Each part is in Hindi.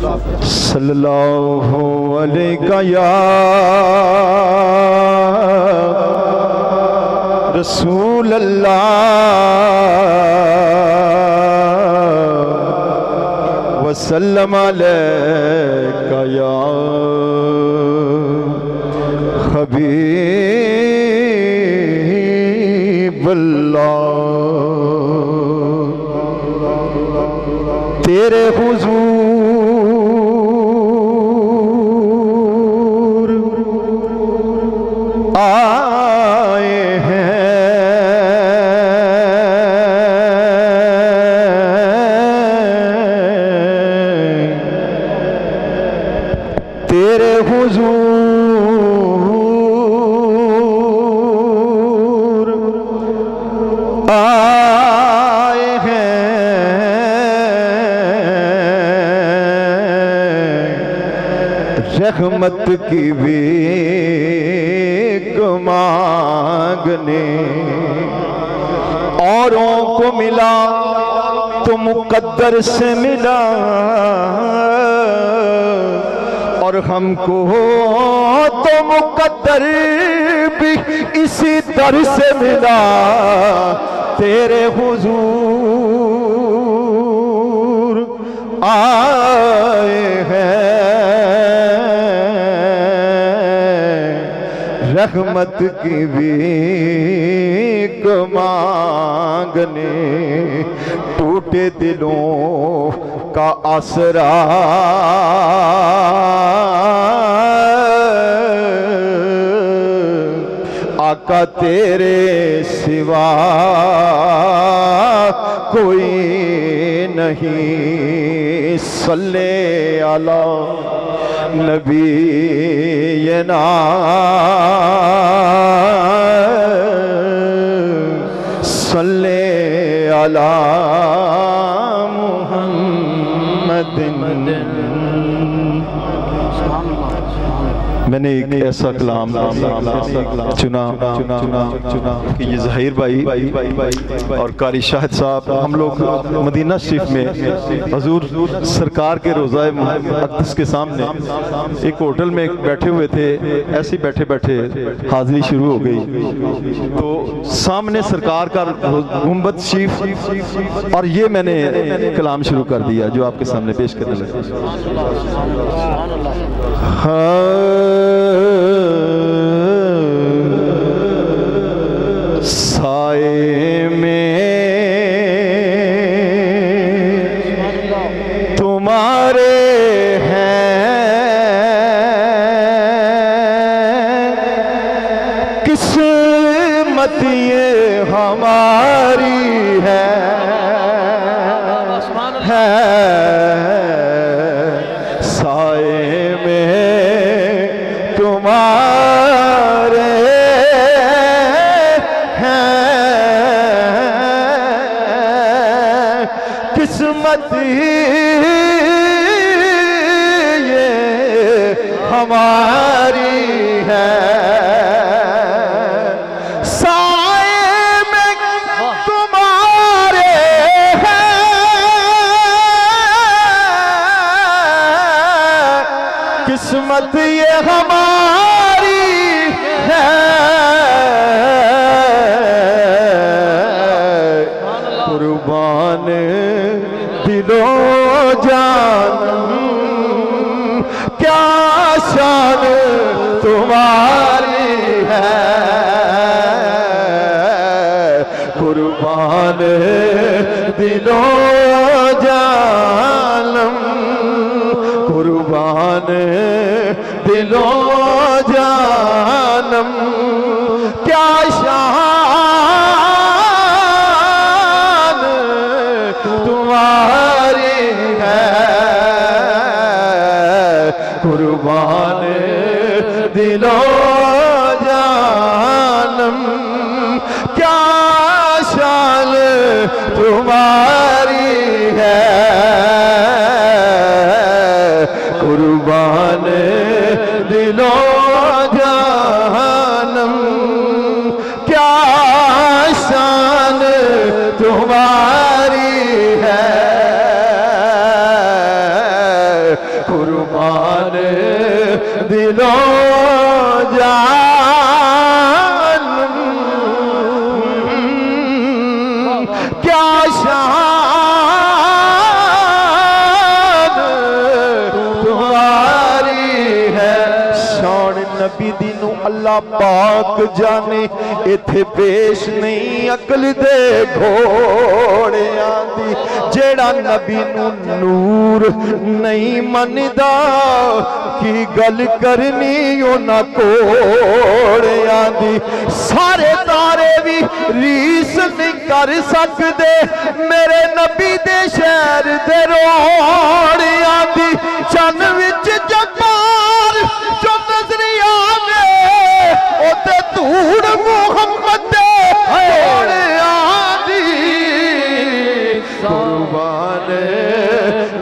सल्लल्लाहु अलैका या रसूल अल्लाह वसल्लम अलैका या हबीबल्लाह। तेरे हुजूर आए हैं, तेरे हुजूर आए हैं, रहमत की भीख मांगने। औरों को मिला तो मुकद्दर से मिला, और हमको तो मुकद्दर भी इसी तरह से मिला। तेरे हुजूर आए हैं, रहमत की भीख मांगने। टूटे दिलों का आसरा आका तेरे सिवा कोई नहीं। सल्ले अला नबीना सल्ले अला मैंने एक ऐसा कलाम चुना कि ये ज़हीर भाई और कारी शाहिद साहब, हम लोग मदीना शरीफ में हजूर सरकार के रोज़ाए अक़दस के सामने एक होटल में बैठे हुए थे। ऐसे बैठे बैठे हाज़िरी शुरू हो गई, तो सामने सरकार का गुंबद शरीफ, और ये मैंने कलाम शुरू कर दिया जो आपके सामने पेश करने लगा। साए में तुम्हारे हैं, किस्मत ये हमारी है। किस्मत ये हमारी है, साए में तुम्हारे हैं, किस्मत ये हमारी है। कुर्बान दिलो जानम क्या शान तुम्हारी है। कुर्बान दिलो जानम, कुर्बान दिलो जानम क्या शान कुर्बान दिलो जानम क्या शान तुम्हारी है। कुर्बान दिलो जानम क्या शान तुम्हारी है। कुर्बान दिलो जान क्या शान तुम्हारी है। शान नबी दिनों अल्लाह पाक जाने इथे पेश नहीं अकल दे घोड़े आंदी जेड़ा नबी नूर नहीं मनदा की गल करनी उन्हां कोड़ियां दी। सारे तारे भी रीस नहीं कर सकदे मेरे नबी दे शहर दे रोड़ियां दी। चन विच जबार जो नजरिया ने ओते धूड़ मुहम्मद दे रोड़ियां दी। कुर्बान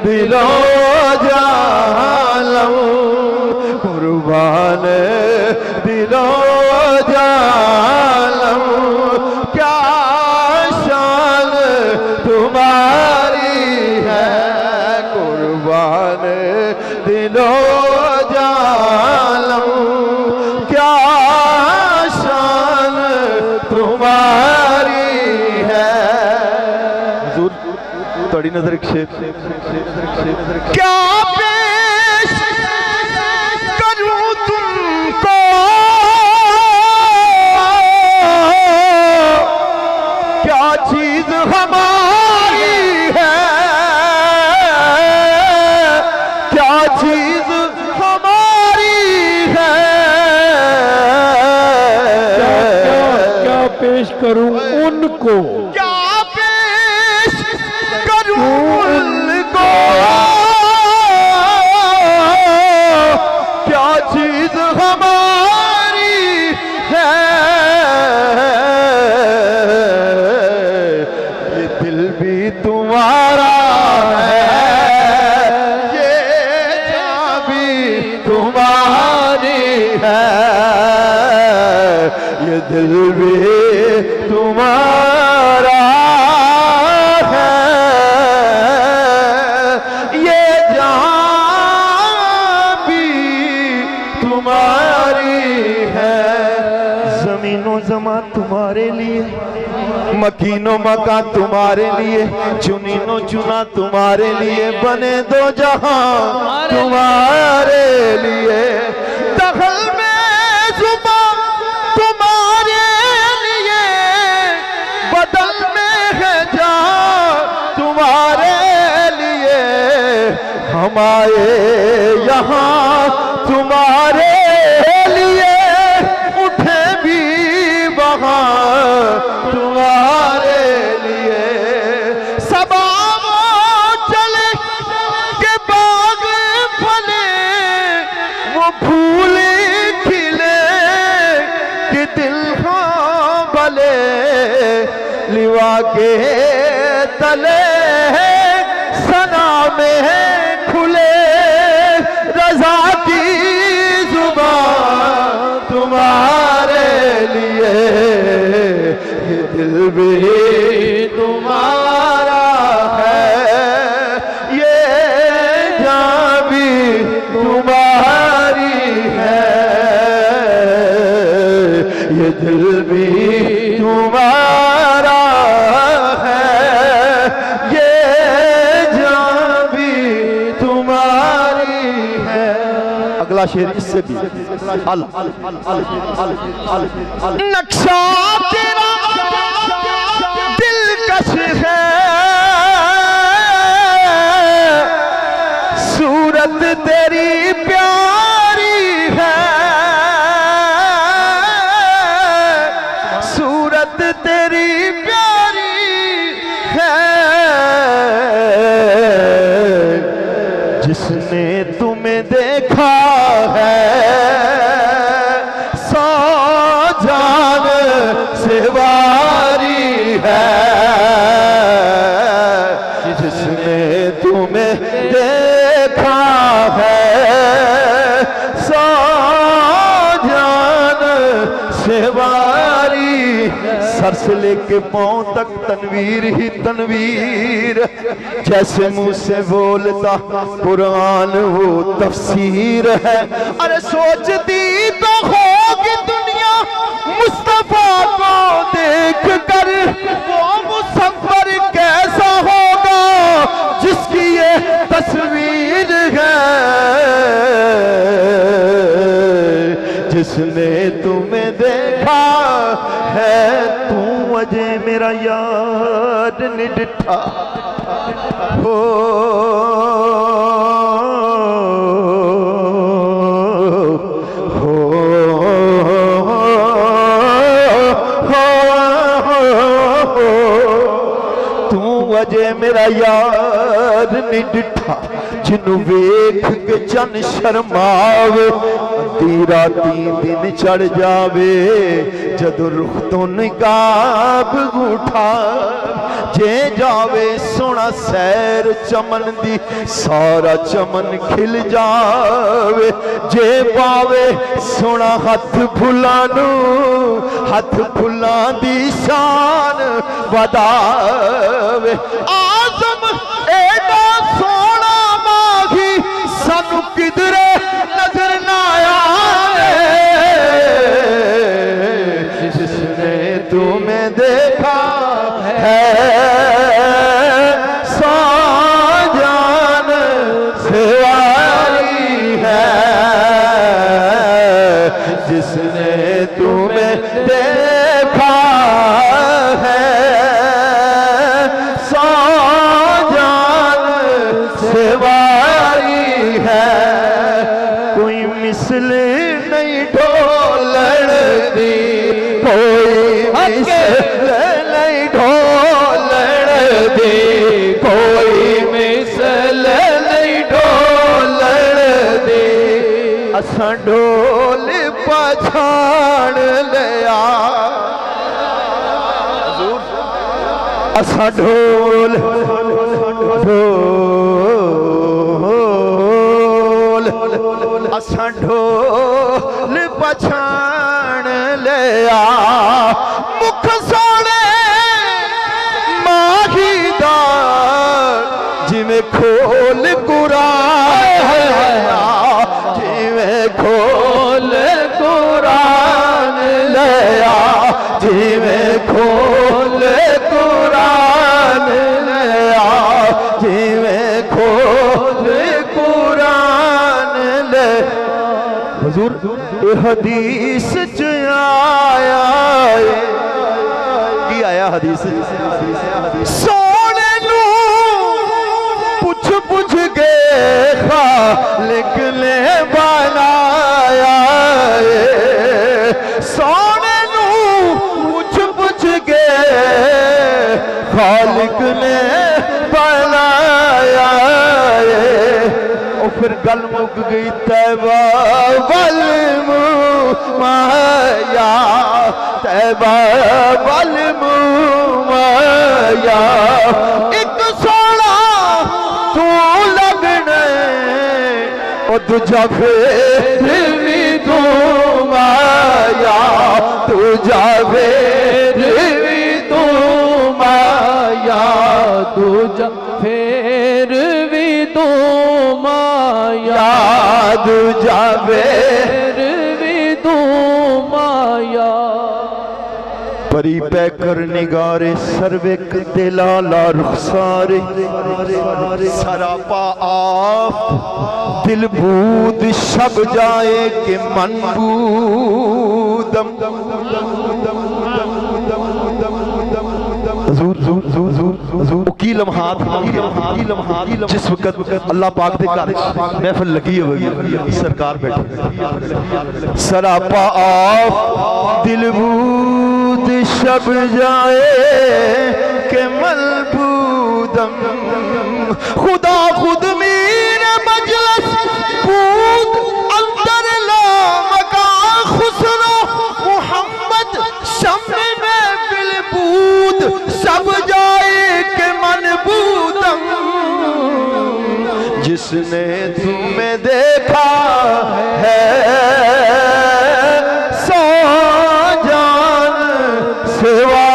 दिलो जालम कुर्बान दिलो जालम क्या शान तुम्हारी है। कुर्बान दिलो जालम क्या शान तुम्हारी है। थोड़ी नजर क्या पेश करूं तुमको क्या चीज हमारी है क्या चीज हमारी है। क्या पेश करूं उनको क्या चीज हमारी है। ये दिल भी तुम्हारा है ये जान भी तुम्हारी है। ये दिल भी तुम्हारा तुम्हारे लिए मकीनो मका तुम्हारे लिए चुनीनो चुना तुम्हारे लिए बने दो जहां तुम्हारे लिए। दखल में जुबा तुम्हारे लिए बदल में है जहां तुम्हारे लिए। हम आए यहाँ तुम्हारे लिए उठे भी तुम्हारे लिए। सबा वो चले के बाग फले वो फूल खिले कि दिल हाँ भले लिवा के तले सना में खुले रजा की जुबान तुम्हारे लिए। ये दिल भी तुम्हारा है ये जान भी तुम्हारी है। ये दिल भी तुम्हारा है ये जान भी तुम्हारी है। अगला शेर इससे भी नक्शा तेरा दिलकश है सूरत तेरी प्यारी है सूरत तेरी प्यारी है। जिसने तुम्हें देखा है वारी है जिसने तुम्हें देखा है सो जान से वारी। सर से लेके पाँव तक तनवीर ही तनवीर, जैसे मुँह से बोलता कुरान वो तफसीर है। अरे सोचती तो होगी दुनिया मुस्तफा को देख कर, वो मुसव्वर कैसा होगा जिसकी ये तस्वीर है। जिसने तुम्हें देखा है तू अजय मेरा यार निडठा हो, जे मेरा यार निडठा जिन्हू वेख के चन शर्मावे, दी राती दिन चढ़ जावे जदों रुख तो निकाब उठा जे जावे। सोना सैर चमन दी सारा चमन खिल जावे जे पावे, सोना हथ फुलां दी शान वधावे। आजम एडा सोना माही सानू किधरे नजर ना आए, जिसने तुम्हें देखा है साजन सवारी है। जिसने तुम्हें देखा है साजन सवारी है, कोई मिसल नहीं ढोलड़ दी, कोई मिसल नहीं ढोलड़ दी, कोई मिसल नहीं ढोलड़ दी। असां ढोल पछाण लिया, असां ढोल ढोल असां ढोल पछाण लिया। मुख सोने माही दा जिवें खोल कुरान, जिवें खोल कुरान लिया, जिवें खोल कुरान लिया, जिवें खोल कुरान ले। हुजूर हदीस च आया की आया हदीस सोने नू पुछ पुछ के खालिक ने बनाया, सोने नू पुछ पुछ के खालिक ने बनाया। और फिर गल मुक गई तैबा वल माया, तैबा वल माया। एक सोना तू लगने और दूजा फेर भी तू माया, दूजा फेर भी तू माया, दूजा फेर भी तू माया, दूजा फेर भी तू माया। परी पैकर निगारे सर्विक दिलाला रुखसारे, सरापा आप दिल बूद शब जाए के मन बूदम। की लम्हात जिस वक्त अल्लाह पाक दे घर महफिल लगी होगी, सरकार बैठी सरापा आप दिल बूद शब जाए के मलबूदम। खुदा खुद मीर मजलस बूद अंदर ला मका खुसरो मोहम्मद शम्मे में बिलबूद सब जाए के मनबूदम। जिसने तुम्हें देखा है सो जान सेवा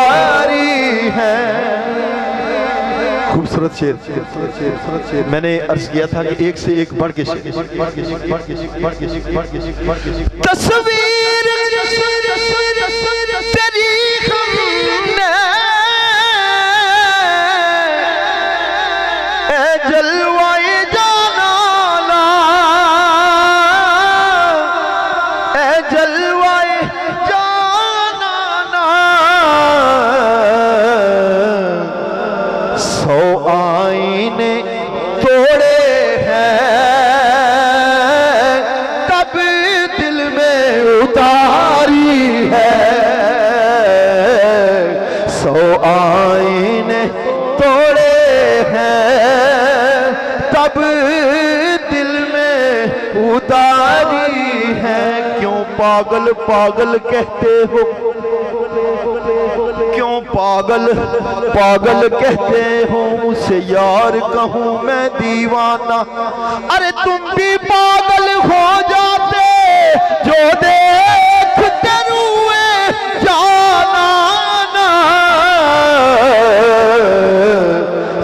खूबसूरत शेर मैंने अर्ज किया था कि एक से एक बढ़ के तस्वीर पागल पागल कहते हो क्यों पागल पागल कहते हो उसे यार कहूँ मैं दीवाना। अरे तुम भी पागल हो जाते जो देखते रुए जाना ना।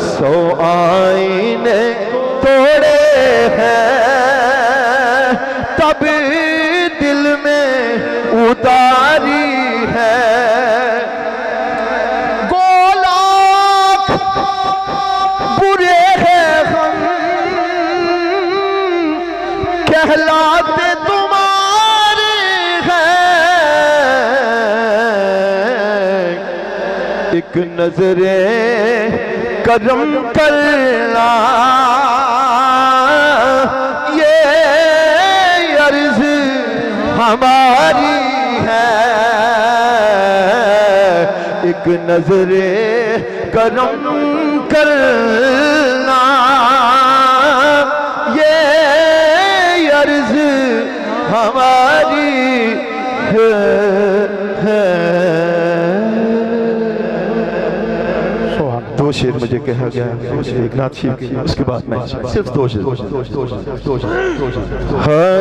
सो आईने तोड़े हैं तब दिल में उतारी है गोलाख बुरे हैं हम कहलाते तुम्हारे हैं। एक नजरे करम करना हमारी है। एक नजरे करम करना ये अर्ज हमारी है। दो शेर मुझे कहा गया एक नाथ शिव के, उसके बाद मैं सिर्फ दो शेर